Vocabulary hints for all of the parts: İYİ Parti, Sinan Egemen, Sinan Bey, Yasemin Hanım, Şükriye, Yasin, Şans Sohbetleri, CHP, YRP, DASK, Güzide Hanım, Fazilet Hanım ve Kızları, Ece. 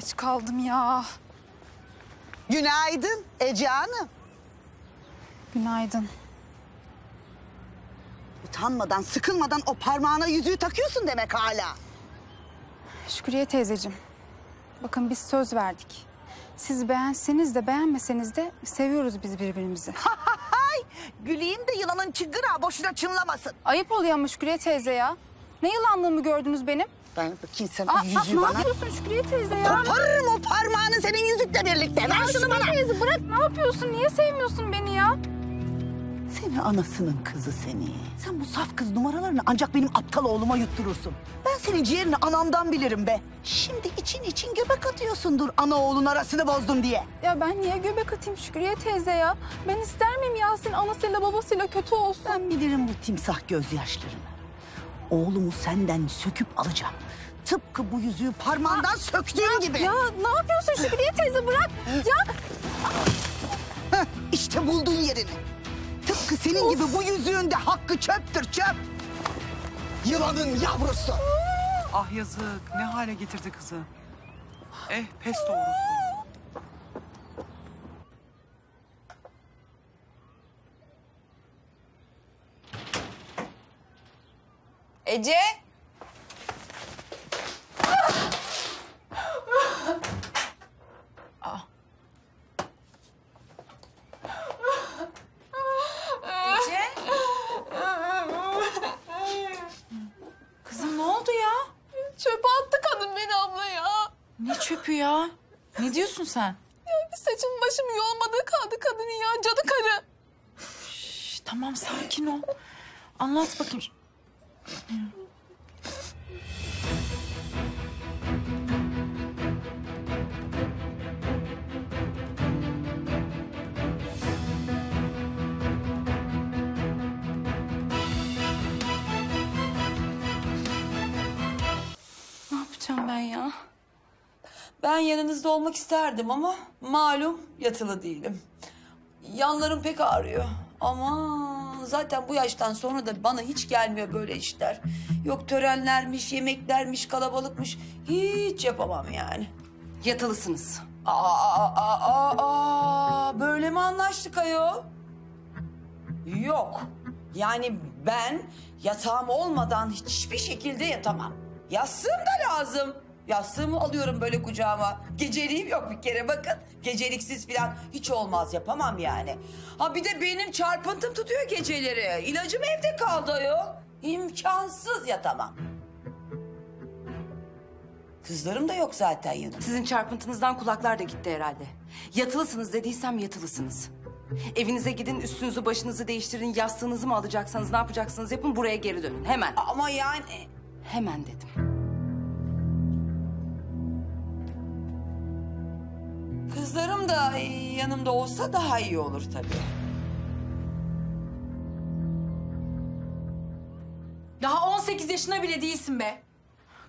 Geç kaldım ya. Günaydın Ece Hanım. Günaydın. Utanmadan, sıkılmadan o parmağına yüzüğü takıyorsun demek hala. Şükriye teyzeciğim, bakın biz söz verdik. Siz beğenseniz de beğenmeseniz de seviyoruz biz birbirimizi. Güleyim de yılanın çıngırağı boşuna çınlamasın. Ayıp oluyor ama Şükriye teyze ya. Ne yılanlığımı gördünüz benim? Ben bakayım sen yüzüğü bana. Ne yapıyorsun Şükriye teyze ya? Koparırım o parmağını senin yüzükle birlikte. Ya ver şunu bana. Şükriye teyze bırak, ne yapıyorsun? Niye sevmiyorsun beni ya? Seni anasının kızı seni. Sen bu saf kız numaralarını ancak benim aptal oğluma yutturursun. Ben senin ciğerini anamdan bilirim be. Şimdi için göbek atıyorsundur ana oğlun arasını bozdum diye. Ya ben niye göbek atayım Şükriye teyze ya? Ben ister miyim Yasin anasıyla babasıyla kötü olsun? Ben bilirim bu timsah gözyaşlarını. Oğlumu senden söküp alacağım. Tıpkı bu yüzüğü parmağından söktüğün gibi. Ya ne yapıyorsun Şükriye teyze bırak. Ya. İşte buldun yerini. Tıpkı senin gibi bu yüzüğün de hakkı çöptür çöp. Yılanın yavrusu. Ah yazık, ne hale getirdi kızı. Eh pes doğrusu. Ece. Ya. Ne diyorsun sen? Ya bir saçım başım yolmadığı kaldı kadının ya, cadı karı. Şş, tamam sakin ol. Anlat bakayım. Ne yapacağım ben ya? Ben yanınızda olmak isterdim ama malum yatılı değilim. Yanlarım pek ağrıyor. Aman zaten bu yaştan sonra da bana hiç gelmiyor böyle işler. Yok törenlermiş, yemeklermiş, kalabalıkmış. Hiç yapamam yani. Yatılısınız. Böyle mi anlaştık ayol? Yok. Yani ben yatağım olmadan hiçbir şekilde yatamam. Yatsım da lazım. Yastığımı alıyorum böyle kucağıma. Geceliğim yok bir kere bakın. Geceliksiz falan hiç olmaz, yapamam yani. Ha bir de benim çarpıntım tutuyor geceleri. İlacım evde kaldı ayol. İmkansız yatamam. Kızlarım da yok zaten yanımda. Sizin çarpıntınızdan kulaklar da gitti herhalde. Yatılısınız dediysem yatılısınız. Evinize gidin, üstünüzü başınızı değiştirin. Yastığınızı mı alacaksanız ne yapacaksınız yapın, buraya geri dönün hemen. Ama yani... Hemen dedim. Kızlarım da yanımda olsa daha iyi olur tabii. Daha 18 yaşına bile değilsin be.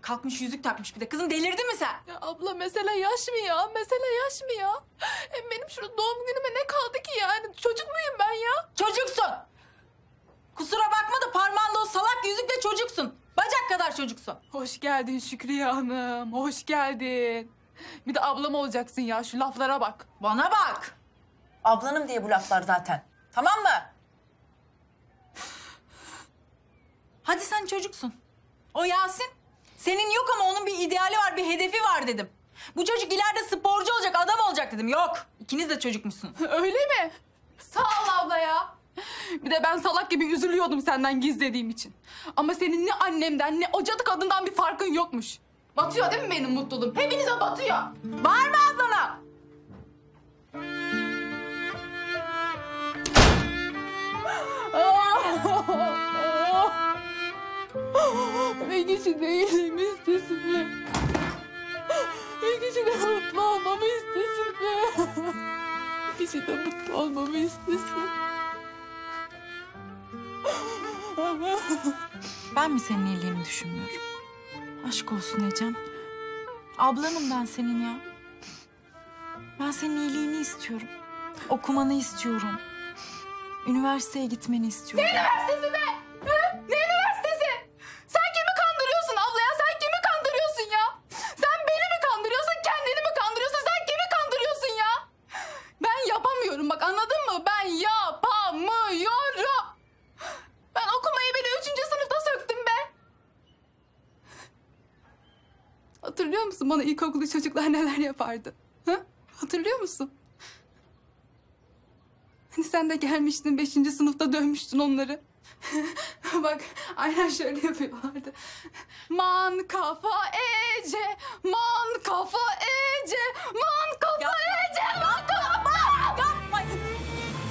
Kalkmış yüzük takmış bir de. Kızım delirdin mi sen? Ya abla mesele yaş mı ya? Mesele yaş mı ya? Hem benim şurada doğum günüme ne kaldı ki yani? Çocuk muyum ben ya? Çocuksun. Kusura bakma da parmağında o salak yüzükle çocuksun. Bacak kadar çocuksun. Hoş geldin Şükriye Hanım. Hoş geldin. Bir de ablam olacaksın ya, şu laflara bak. Bana bak! Ablanım diye bu laflar zaten. Tamam mı? Hadi sen çocuksun. O Yasin, senin yok ama onun bir ideali var, bir hedefi var dedim. Bu çocuk ileride sporcu olacak, adam olacak dedim. Yok, ikiniz de çocukmuşsunuz. Öyle mi? Sağ ol abla ya. Bir de ben salak gibi üzülüyordum senden gizlediğim için. Ama senin ne annemden, ne o cadı kadından bir farkın yokmuş. Batıyor değil mi benim mutluluğum? Hepinize batıyor. Bağırma ablana. Ben kişi değilim istesin be. Ben kişi de mutlu olmamı istesin be. Ben kişi de mutlu olmamı istesin. Ben mi senin iyiliğimi düşünmüyorum? Aşk olsun Ecem. Ablanım ben senin ya. Ben senin iyiliğini istiyorum. Okumanı istiyorum. Üniversiteye gitmeni istiyorum. Ne üniversitesi be? Ha? Ne üniversitesi? Sen kimi kandırıyorsun abla ya? Sen kimi kandırıyorsun ya? Sen beni mi kandırıyorsun, kendini mi Hatırlıyor musun bana ilkokulda çocuklar neler yapardı? Ha? Hatırlıyor musun? Hani sen de gelmiştin 5. sınıfta dönmüştün onları. Bak aynen şöyle yapıyorlardı. Man kafa Ece, man kafa Ece, man kafa yapma, Ece,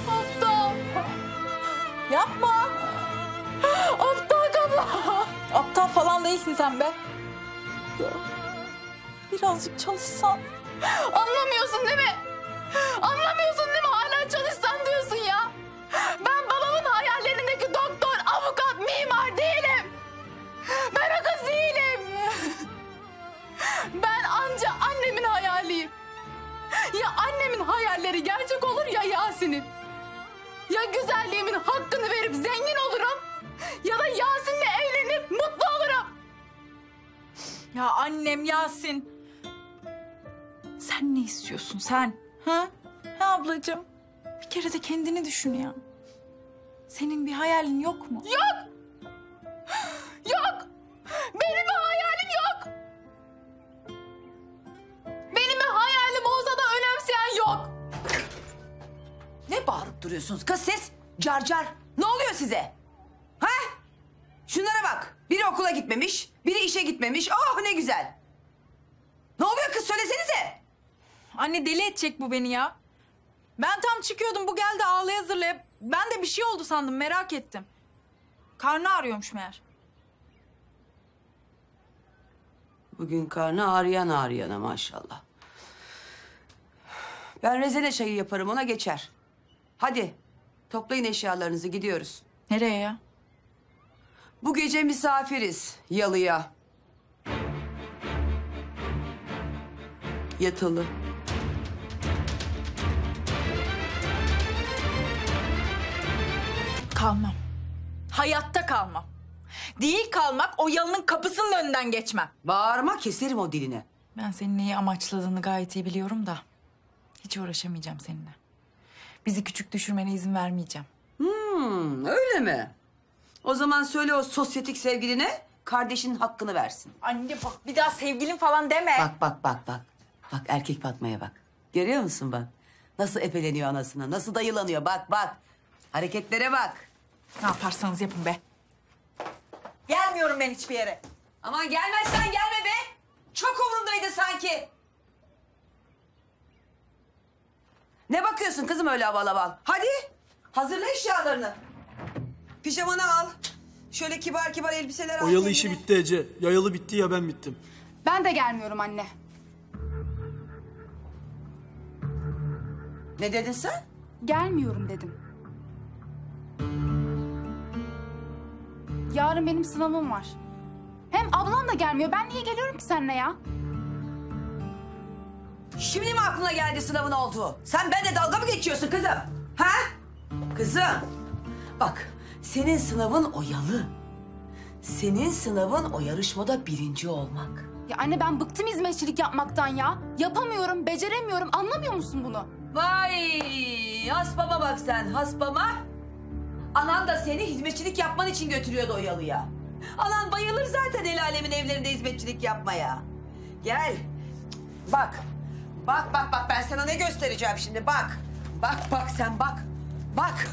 man kafa. Yapma. Aptal. Yapma. Aptal kafa. Aptal falan değilsin sen be. Birazcık çalışsan. Anlamıyorsun değil mi? Anlamıyorsun değil mi? Hala çalışsan diyorsun ya. Ben babamın hayallerindeki doktor, avukat, mimar değilim. Ben o kız değilim. Ben anca annemin hayaliyim. Ya annemin hayalleri gerçek olur ya Yasin'in. Ya güzelliğimin hakkını verip zengin olurum. Ya da Yasin'le evlenip mutlu olurum. Ya annem Yasin. Sen ne istiyorsun sen? Ha? Ha ablacığım? Bir kere de kendini düşün ya. Senin bir hayalin yok mu? Yok! Yok! Benim bir hayalim yok! Benim bir hayalim olsa da önemseyen yok! Ne bağırıp duruyorsunuz kız siz? Car car! Ne oluyor size? Ha? Şunlara bak! Biri okula gitmemiş, biri işe gitmemiş. Oh ne güzel! Ne oluyor kız? Söylesenize! Anne deli edecek bu beni ya. Ben tam çıkıyordum bu geldi ağlaya zırlaya. Ben de bir şey oldu sandım merak ettim. Karnı ağrıyormuş meğer. Bugün karnı ağrıyan ağrıyana maşallah. Ben rezene çayı yaparım ona geçer. Hadi toplayın eşyalarınızı gidiyoruz. Nereye ya? Bu gece misafiriz yalıya. Yatılı. Kalmam. Hayatta kalmam. Değil kalmak o yalının kapısının önünden geçmem. Bağırma keserim o dilini. Ben senin neyi amaçladığını gayet iyi biliyorum da. Hiç uğraşamayacağım seninle. Bizi küçük düşürmene izin vermeyeceğim. Öyle mi? O zaman söyle o sosyetik sevgiline kardeşinin hakkını versin. Anne bak bir daha sevgilin falan deme. Bak. Bak erkek bakmaya bak. Görüyor musun bak? Nasıl epeleniyor anasına, nasıl dayılanıyor bak. Hareketlere bak. Ne yaparsanız yapın be. Gelmiyorum ben hiçbir yere. Aman gelmezsen gelme be. Çok umurumdaydı sanki. Ne bakıyorsun kızım öyle aval aval? Hadi hazırla eşyalarını. Pijamanı al. Şöyle kibar elbiseler al. O yalı işi bitti Ece. Yayalı bitti ya ben bittim. Ben de gelmiyorum anne. Ne dedin sen? Gelmiyorum dedim. Yarın benim sınavım var. Hem ablam da gelmiyor. Ben niye geliyorum ki seninle ya? Şimdi mi aklına geldi sınavın olduğu? Sen benimle dalga mı geçiyorsun kızım? Ha? Kızım. Bak senin sınavın oyalı. Senin sınavın o yarışmada birinci olmak. Ya anne ben bıktım hizmetçilik yapmaktan ya. Yapamıyorum, beceremiyorum. Anlamıyor musun bunu? Vay! Haspama bak sen, haspama. Anan da seni hizmetçilik yapman için götürüyordu o yalıya. Anan bayılır zaten el alemin evlerinde hizmetçilik yapmaya. Gel. Bak ben sana ne göstereceğim şimdi bak. Bak sen bak.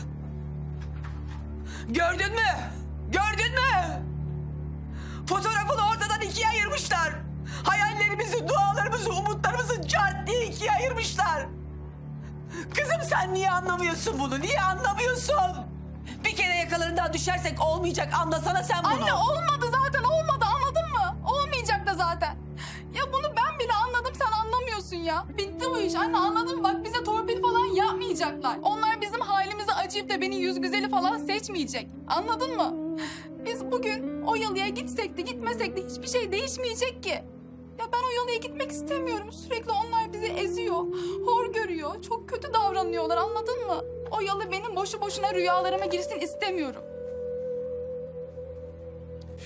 Gördün mü? Fotoğrafını ortadan ikiye ayırmışlar. Hayallerimizi, dualarımızı, umutlarımızı cart diye ikiye ayırmışlar. Kızım sen niye anlamıyorsun bunu? Niye anlamıyorsun? Bir kere yakalarından düşersek olmayacak. Anlasana sen bunu. Anne olmadı zaten olmadı anladın mı? Olmayacak da zaten. Ya bunu ben bile anladım sen anlamıyorsun ya. Bitti bu iş anne anladım bak bize torpil falan yapmayacaklar. Onlar bizim halimize acıyıp da beni yüz güzeli falan seçmeyecek. Anladın mı? Biz bugün o yalıya gitsek de gitmesek de hiçbir şey değişmeyecek ki. Ya ben o yalıya gitmek istemiyorum. Sürekli onlar bizi eziyor, hor görüyor, çok kötü davranıyorlar anladın mı? O yalı benim boşu boşuna rüyalarıma girsin istemiyorum.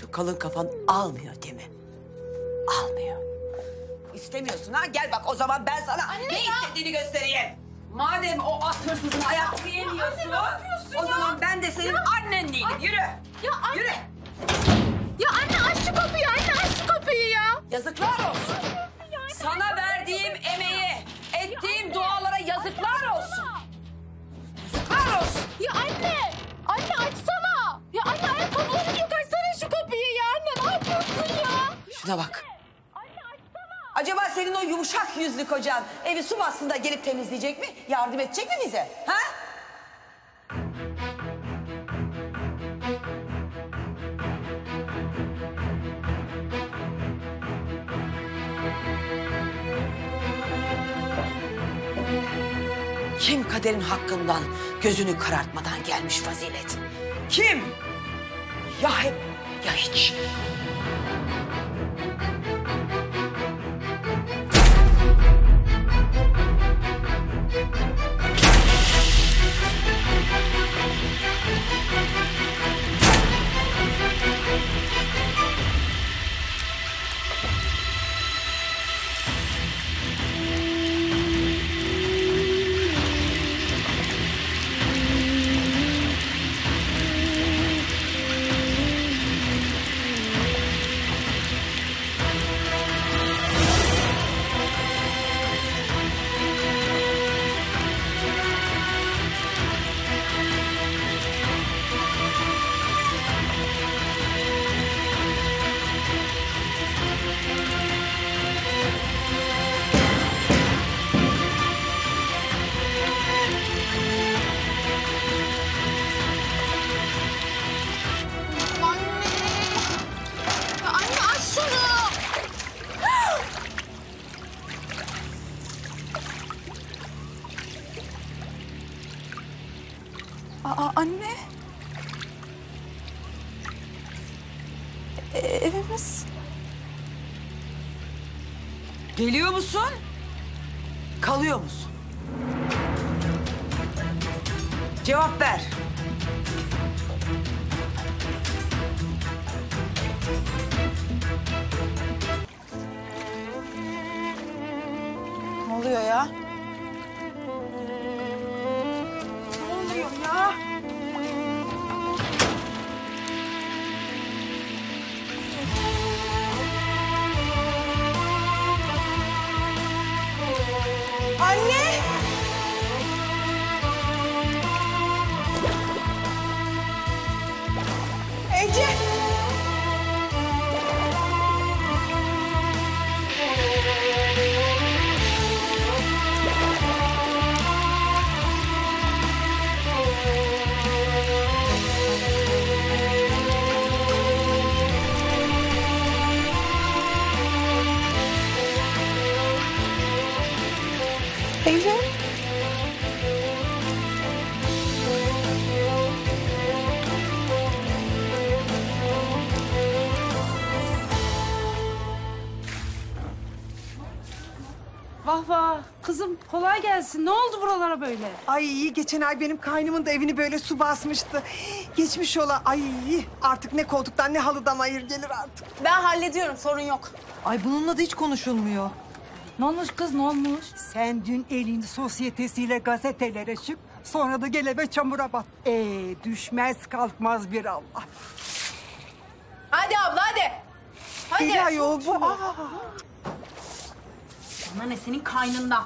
Şu kalın kafan almıyor değil mi? Almıyor. İstemiyorsun ha? Gel bak o zaman ben sana anne ne istediğini göstereyim. Madem o at hırsızını ayaklayamıyorsun, o zaman ben de senin annen değilim. Yürü. Ya anne. Yürü. Ya anne aç şu kapıyı ya. Yazıklar olsun. Oğlum yok, açsana şu kapıyı ya anne, ne yapıyorsun ya? Şuna bak. Acaba senin o yumuşak yüzlü kocan evi su bastığında gelip temizleyecek mi? Yardım edecek mi bize? Ha? Kim kaderin hakkından gözünü karartmadan gelmiş Fazilet? Kim? Ya hep ya hiç. Anne. Evimiz. Geliyor musun? Kalıyor musun? Cevap ver. Ne oluyor ya? Anne! Ece! Teyze. Vah vah. Kızım kolay gelsin. Ne oldu buralara böyle? Ay geçen ay benim kaynımın da evini böyle su basmıştı. Geçmiş ola. Ay artık ne koltuktan ne halıdan hayır gelir artık. Ben hallediyorum, sorun yok. Ay bununla da hiç konuşulmuyor. Ne olmuş kız, ne olmuş? Sen dün elini sosyetesiyle gazetelere şıp, sonra da gel eve çamura bat. Düşmez kalkmaz bir Allah. Hadi abla hadi. Hadi. Ya yol bu. Bana ne senin kaynında?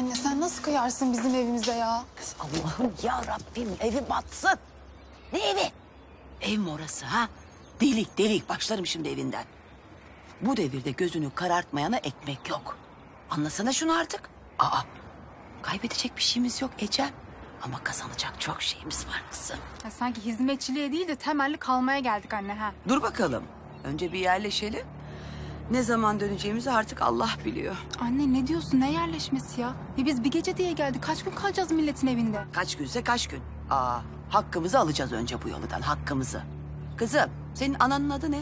Anne sen nasıl kıyarsın bizim evimize ya? Kız Allah'ım ya Rabbim evi batsın. Ne evi? Ev mi orası ha? Delik delik başlarım şimdi evinden. Bu devirde gözünü karartmayana ekmek yok. Anlasana şunu artık. Aa kaybedecek bir şeyimiz yok Ecem. Ama kazanacak çok şeyimiz var kızım. Ya sanki hizmetçiliğe değil de temelli kalmaya geldik anne ha. Dur bakalım. Önce bir yerleşelim. Ne zaman döneceğimizi artık Allah biliyor. Anne ne diyorsun? Ne yerleşmesi ya? Biz bir gece diye geldik. Kaç gün kalacağız milletin evinde? Kaç günse kaç gün. Aa, hakkımızı alacağız önce bu yoldan. Hakkımızı. Kızım senin ananın adı ne?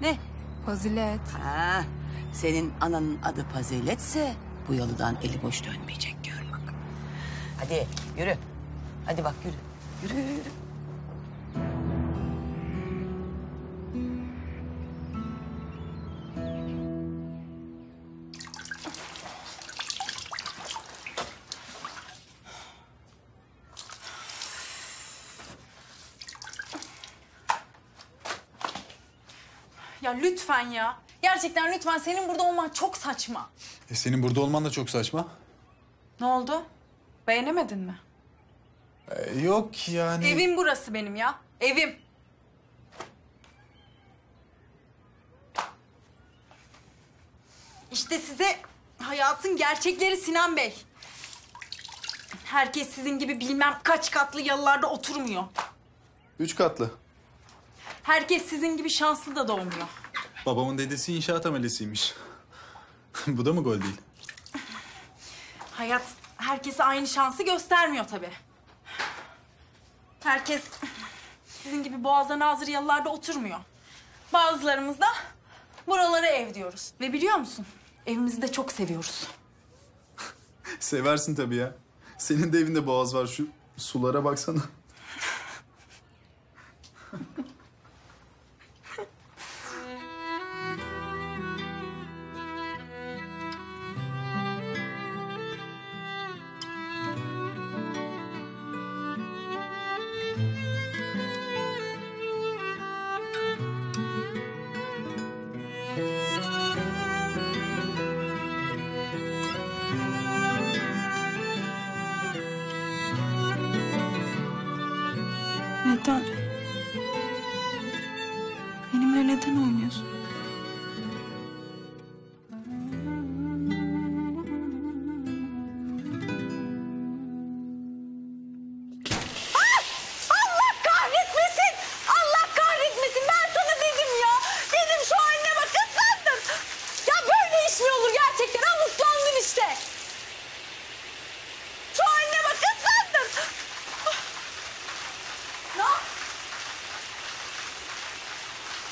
Ne? Fazilet. Ha, senin ananın adı Faziletse bu yoldan eli boş dönmeyecek gör bak. Hadi yürü. Hadi bak yürü. Yürü yürü yürü. Ya lütfen ya. Gerçekten lütfen senin burada olman çok saçma. Senin burada olman da çok saçma. Ne oldu? Beğenemedin mi? Yok yani. Evim burası benim ya. Evim. İşte size hayatın gerçekleri Sinan Bey. Herkes sizin gibi bilmem kaç katlı yalılarda oturmuyor. 3 katlı. Herkes sizin gibi şanslı da doğmuyor. Babamın dedesi inşaat amelesiymiş. Bu da mı gol değil? Hayat herkese aynı şansı göstermiyor tabii. Herkes sizin gibi boğazdan hazır yalılarda oturmuyor. Bazılarımız da buralara ev diyoruz. Ve biliyor musun? Evimizi de çok seviyoruz. Seversin tabii ya. Senin de evinde boğaz var. Şu sulara baksana. Neden? Benimle neden oynuyorsun?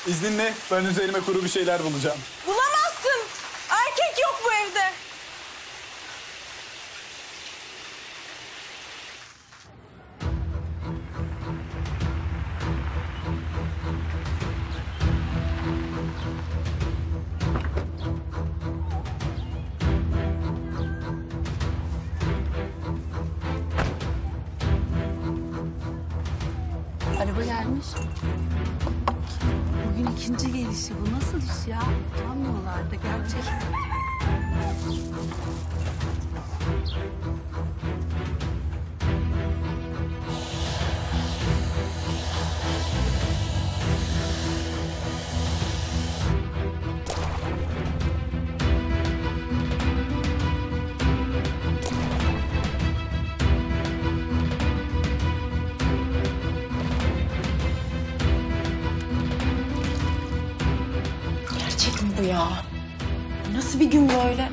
İzninle ben üzerime kuru bir şeyler bulacağım. Bulamazsın. Erkek yok bu evde. Araba gelmiş. Bugün 2. gelişi. Bu nasıl iş ya? Tam yollarda gerçekten. Ya nasıl bir gün böyle?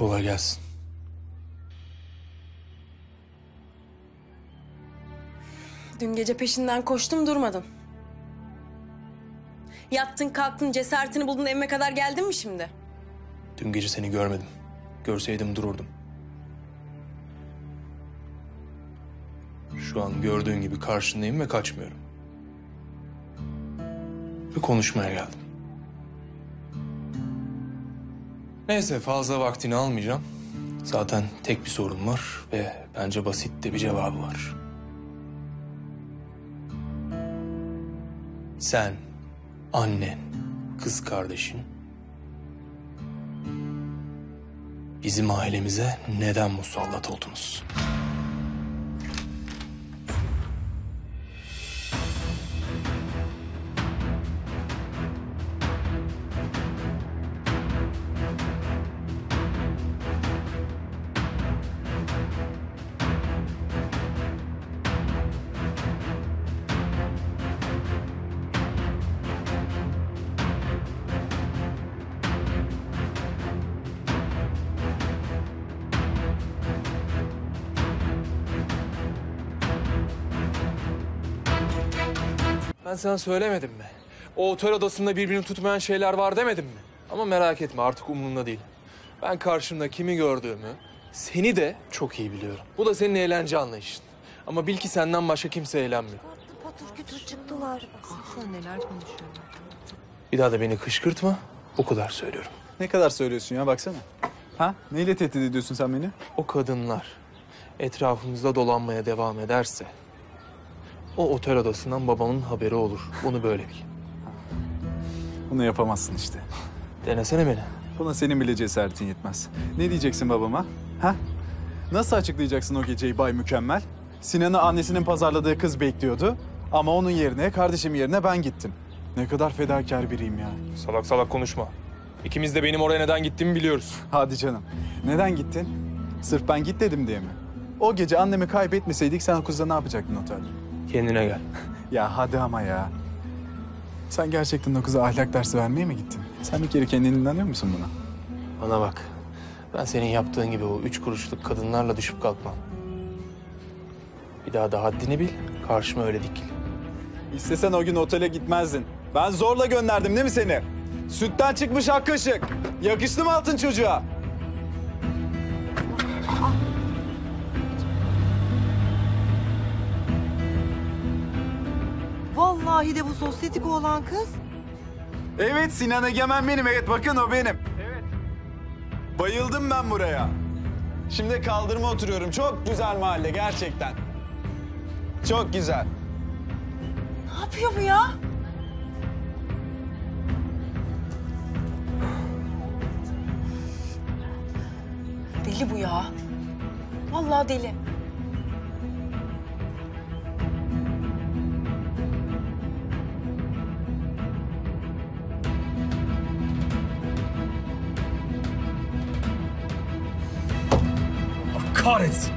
Kolay gelsin. Dün gece peşinden koştum durmadım. Yattın kalktın cesaretini buldun evime kadar geldin mi şimdi? Dün gece seni görmedim. Görseydim dururdum. Şu an gördüğün gibi karşındayım ve kaçmıyorum. Bir konuşmaya geldim. Neyse, fazla vaktini almayacağım. Zaten tek bir sorun var ve bence basit de bir cevabı var. Sen, annen, kız kardeşin... bizim ailemize neden musallat oldunuz? Ben sana söylemedim mi? O otel odasında birbirini tutmayan şeyler var demedim mi? Ama merak etme, artık umurumda değil. Ben karşımda kimi gördüğümü, seni de çok iyi biliyorum. Bu da senin eğlence anlayışın. Ama bil ki senden başka kimse eğlenmiyor. Patır kütür çıktılar. Baksana neler konuşuyorlar. Bir daha da beni kışkırtma, o kadar söylüyorum. Ne kadar söylüyorsun ya, baksana. Ha? Neyle tehdit ediyorsun sen beni? O kadınlar etrafımızda dolanmaya devam ederse... o otel odasından babamın haberi olur. Bunu böyle bil. Bunu yapamazsın işte. Denesene beni. Buna senin bile cesaretin yetmez. Ne diyeceksin babama? Ha? Nasıl açıklayacaksın o geceyi Bay Mükemmel? Sinan'ı annesinin pazarladığı kız bekliyordu. Ama onun yerine, kardeşim yerine ben gittim. Ne kadar fedakar biriyim ya. Salak salak konuşma. İkimiz de benim oraya neden gittiğimi biliyoruz. Hadi canım. Neden gittin? Sırf ben git dedim diye mi? O gece annemi kaybetmeseydik sen o kızla ne yapacaktın otelde? Kendine gel. Ya hadi ama ya. Sen gerçekten o kıza ahlak dersi vermeye mi gittin? Sen bir kere kendine inanıyor musun buna? Bana bak. Ben senin yaptığın gibi o 3 kuruşluk kadınlarla düşüp kalkmam. Bir daha da haddini bil. Karşıma öyle dikil. İstesen o gün otele gitmezdin. Ben zorla gönderdim değil mi seni? Sütten çıkmış ak kaşık. Yakıştı mı altın çocuğa? Vallahi de bu sosyetik olan kız. Evet, Sinan Egemen benim. Evet, bakın o benim. Evet. Bayıldım ben buraya. Şimdi kaldırıma oturuyorum. Çok güzel mahalle gerçekten. Çok güzel. Ne yapıyor bu ya? Deli bu ya. Vallahi deli. Kahretsin.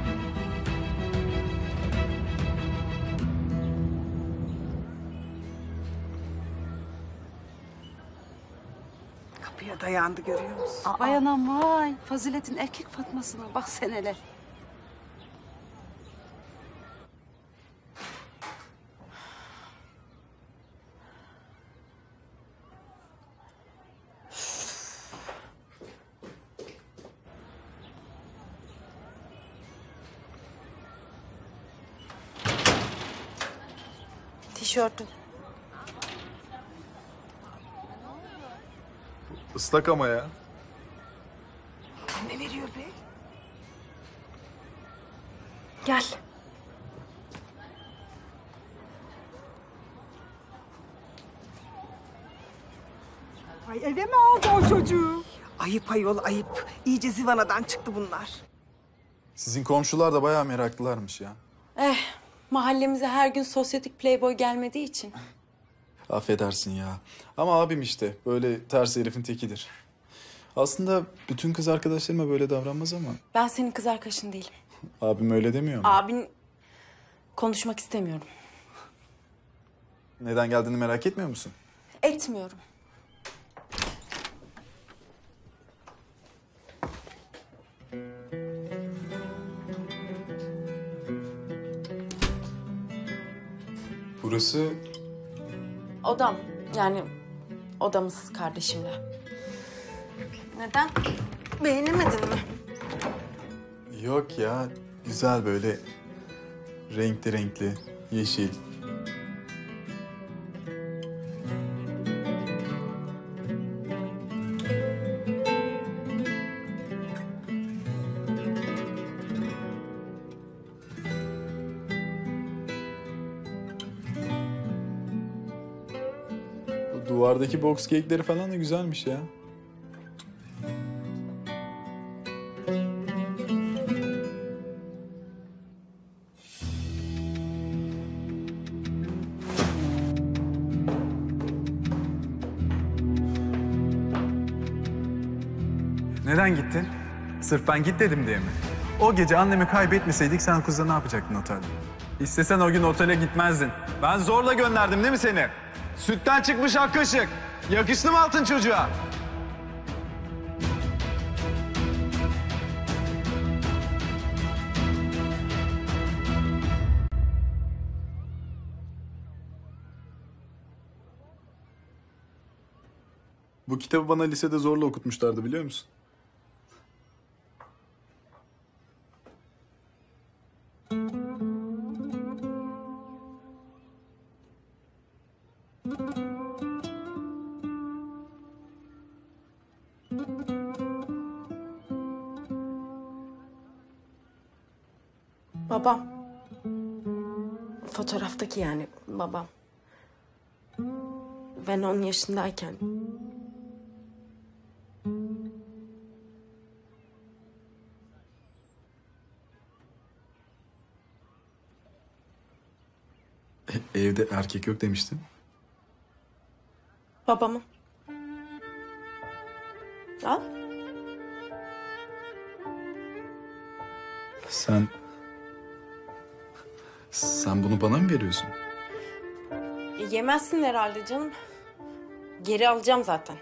Kapıya dayandı, görüyor musun? Aa, vay anam vay. Fazilet'in erkek Fatmasına bak sen hele. Tişörtüm. Islak ama ya. Ne veriyor be? Gel. Ay eve mi aldı o çocuğu? Ayıp ayol ayıp. İyice zivanadan çıktı bunlar. Sizin komşular da bayağı meraklılarmış ya. Mahallemize her gün sosyetik playboy gelmediği için. Affedersin ya. Ama abim işte böyle ters herifin tekidir. Aslında bütün kız arkadaşlarıma böyle davranmaz ama. Ben senin kız arkadaşın değilim. Abim öyle demiyor mu? Abin konuşmak istemiyorum. Neden geldiğini merak etmiyor musun? Etmiyorum. Burası... odam. Yani odamız kardeşimle. Neden? Beğenemedin mi? Yok ya. Güzel böyle. Renkli renkli. Yeşil. Duvardaki box cake'leri falan da güzelmiş ya. Neden gittin? Sırf ben git dedim diye mi? O gece annemi kaybetmeseydik sen kızla ne yapacaktın otelde? İstesen o gün otele gitmezdin. Ben zorla gönderdim değil mi seni? Sütten çıkmış ak kaşık. Yakıştı mı altın çocuğa? Bu kitabı bana lisede zorla okutmuşlardı biliyor musun? Babam. Fotoğraftaki yani babam. Ben 10 yaşındayken. Evde erkek yok demiştin. Babamın. Al. Sen bunu bana mı veriyorsun? Yemezsin herhalde canım. Geri alacağım zaten.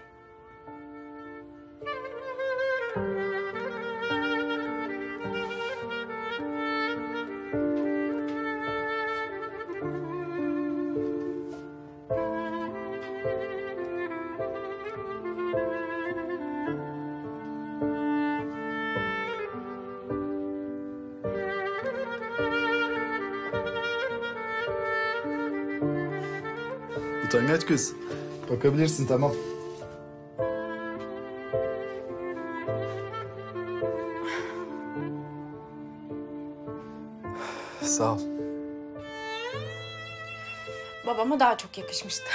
Utangaç kız. Bakabilirsin tamam. Sağ ol. Babama daha çok yakışmıştı.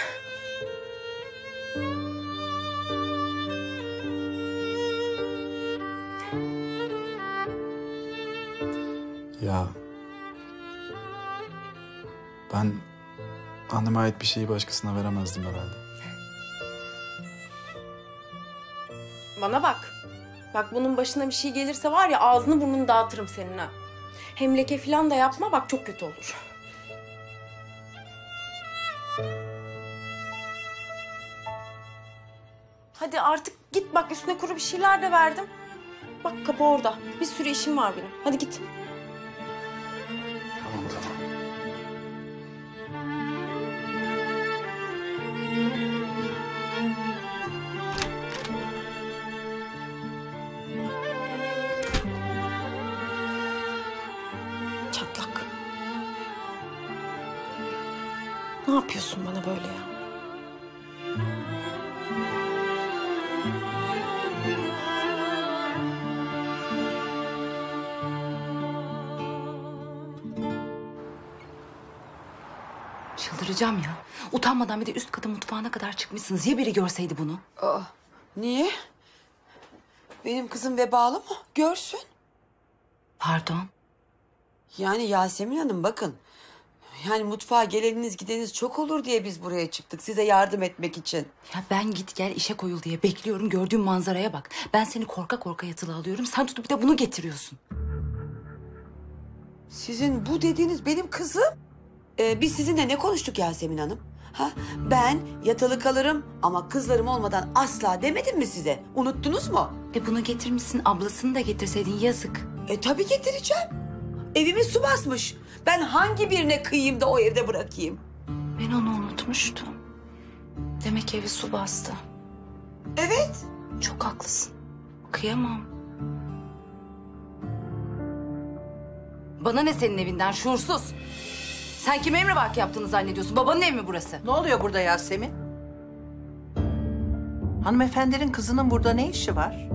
Ya. Ben... Anneme ait bir şeyi başkasına veremezdim herhalde. Bana bak. Bak bunun başına bir şey gelirse var ya ağzını burnunu dağıtırım seninle. Hem leke falan da yapma bak çok kötü olur. Hadi artık git bak üstüne kuru bir şeyler de verdim. Bak kapı orada. Bir sürü işim var benim. Hadi git. Ne yapıyorsun bana böyle ya? Çıldıracağım ya. Utanmadan bir de üst katı mutfağına kadar çıkmışsınız. Ya biri görseydi bunu? Aa, niye? Benim kızım vebalı mı? Görsün. Pardon? Yani Yasemin Hanım bakın. Yani mutfağa geleniniz gideniz çok olur diye biz buraya çıktık. Size yardım etmek için. Ya ben git gel işe koyul diye bekliyorum. Gördüğüm manzaraya bak. Ben seni korka korka yatılı alıyorum. Sen tutup bir de bunu getiriyorsun. Sizin bu dediğiniz benim kızım. Biz sizinle ne konuştuk Yasemin Hanım? Ha? Ben yatalı kalırım ama kızlarım olmadan asla demedim mi size? Unuttunuz mu? Bunu getirmişsin. Ablasını da getirseydin yazık. Tabii getireceğim. Evimi su basmış. Ben hangi birine kıyayım da o evde bırakayım? Ben onu unutmuştum. Demek evi su bastı. Evet. Çok haklısın. Kıyamam. Bana ne senin evinden şuursuz? Sen kime emrivaki yaptığını zannediyorsun? Babanın evi mi burası? Ne oluyor burada Yasemin? Hanımefendinin kızının burada ne işi var?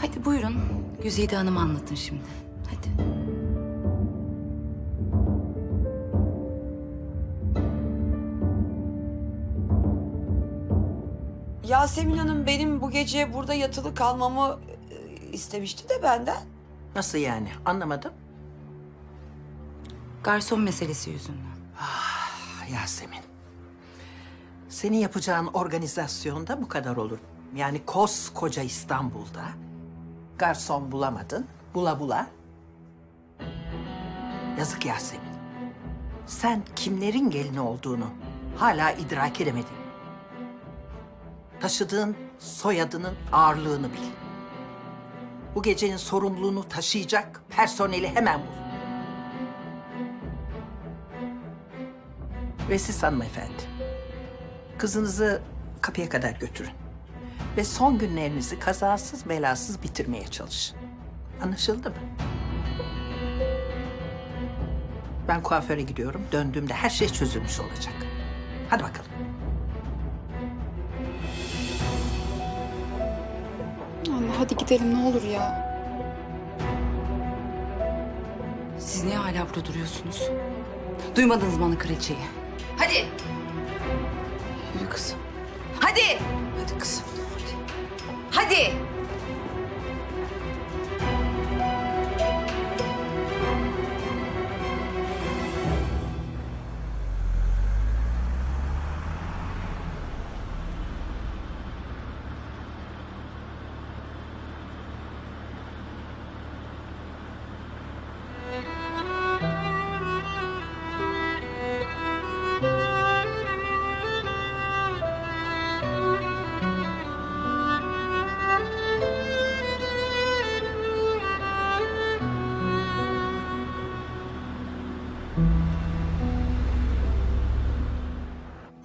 Hadi buyurun. Güzide Hanım anlatın şimdi. Hadi. Yasemin Hanım benim bu gece burada yatılı kalmamı istemişti de benden. Nasıl yani? Anlamadım. Garson meselesi yüzünden. Ah Yasemin. Senin yapacağın organizasyonda bu kadar olur. Yani koskoca İstanbul'da garson bulamadın, bula bula. Yazık Yasemin. Sen kimlerin gelini olduğunu hala idrak edemedin. Taşıdığın soyadının ağırlığını bil. Bu gecenin sorumluluğunu taşıyacak personeli hemen bul. Ve siz hanımefendi, kızınızı kapıya kadar götürün. Ve son günlerinizi kazasız belasız bitirmeye çalışın. Anlaşıldı mı? Ben kuaföre gidiyorum. Döndüğümde her şey çözülmüş olacak. Hadi bakalım. Anne hadi gidelim ne olur ya. Siz niye hala burada duruyorsunuz? Duymadınız bana kraliçeyi. Hadi. Yürü kızım. Hadi. Hadi kızım. Hadi. Hadi.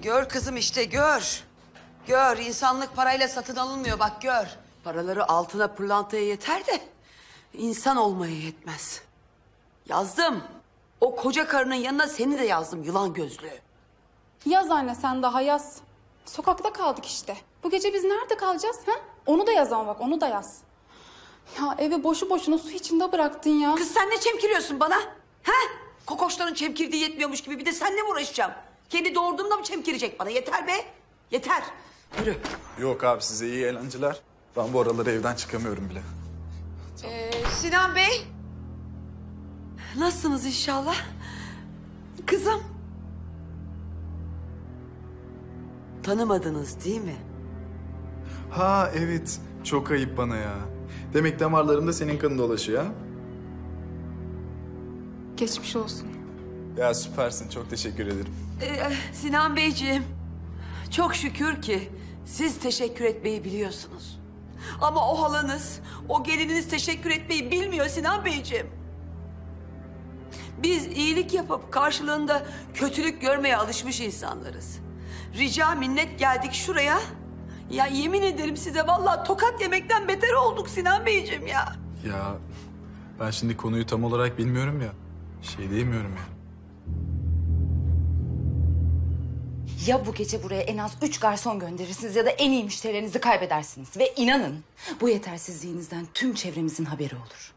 Gör kızım işte gör. Gör insanlık parayla satın alınmıyor bak gör. Paraları altına pırlantaya yeter de insan olmaya yetmez. Yazdım. O koca karının yanına seni de yazdım yılan gözlü. Yaz anne sen daha yaz. Sokakta kaldık işte. Bu gece biz nerede kalacağız ha? Onu da yazan bak onu da yaz. Ya eve boşu boşuna su içinde bıraktın ya. Kız sen ne çemkiriyorsun bana? Ha? Kokoşların çemkirdiği yetmiyormuş gibi bir de seninle mi uğraşacağım? Kendi doğurduğumda mı çemkirecek bana? Yeter be. Yeter. Yürü. Yok abi size iyi eğlenceler. Ben bu araları evden çıkamıyorum bile. Sinan Bey. Nasılsınız inşallah? Kızım. Tanımadınız değil mi? Ha evet. Çok ayıp bana ya. Demek damarlarımda senin kanın dolaşıyor ha? Geçmiş olsun. Ya süpersin, çok teşekkür ederim. Sinan Beyciğim, çok şükür ki siz teşekkür etmeyi biliyorsunuz. Ama o halanız, o gelininiz teşekkür etmeyi bilmiyor Sinan Beyciğim. Biz iyilik yapıp karşılığında kötülük görmeye alışmış insanlarız. Rica minnet geldik şuraya. Ya yemin ederim size vallahi tokat yemekten beter olduk Sinan Beyciğim ya. Ya ben şimdi konuyu tam olarak bilmiyorum ya, şey diyemiyorum ya. Ya bu gece buraya en az 3 garson gönderirsiniz ya da en iyi müşterilerinizi kaybedersiniz. Ve inanın bu yetersizliğinizden tüm çevremizin haberi olur.